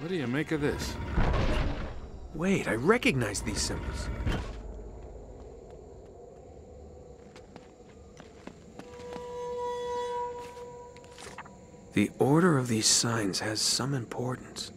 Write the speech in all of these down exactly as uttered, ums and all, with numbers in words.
What do you make of this? Wait, I recognize these symbols. The order of these signs has some importance.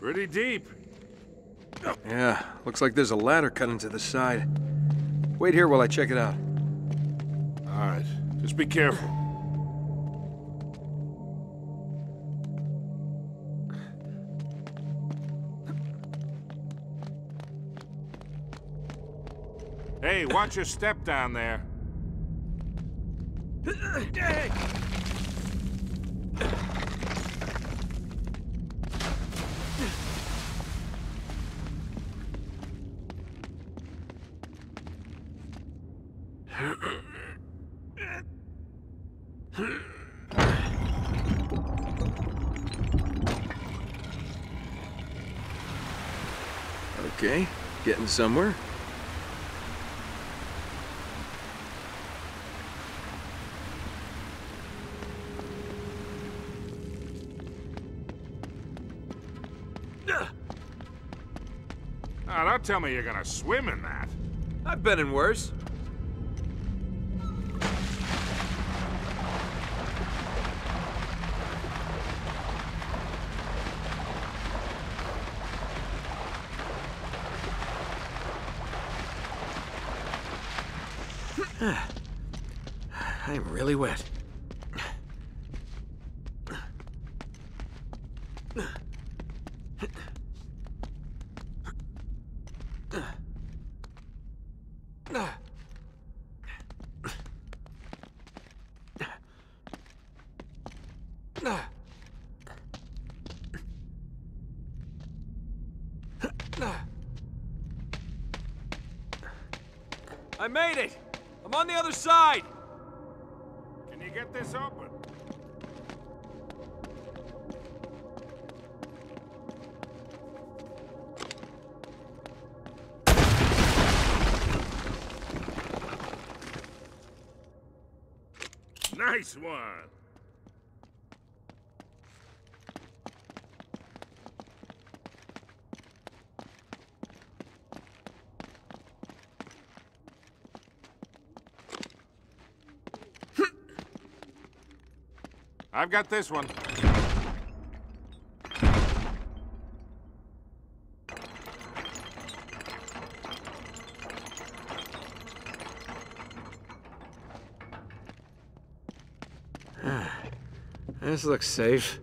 Pretty deep. Yeah, looks like there's a ladder cut into the side. Wait here while I check it out. All right, just be careful. Hey, watch your step down there. Okay, getting somewhere. Oh, don't tell me you're gonna swim in that. I've been in worse. I'm really wet. I made it! I'm on the other side! Can you get this open? Nice one! I've got this one. This looks safe.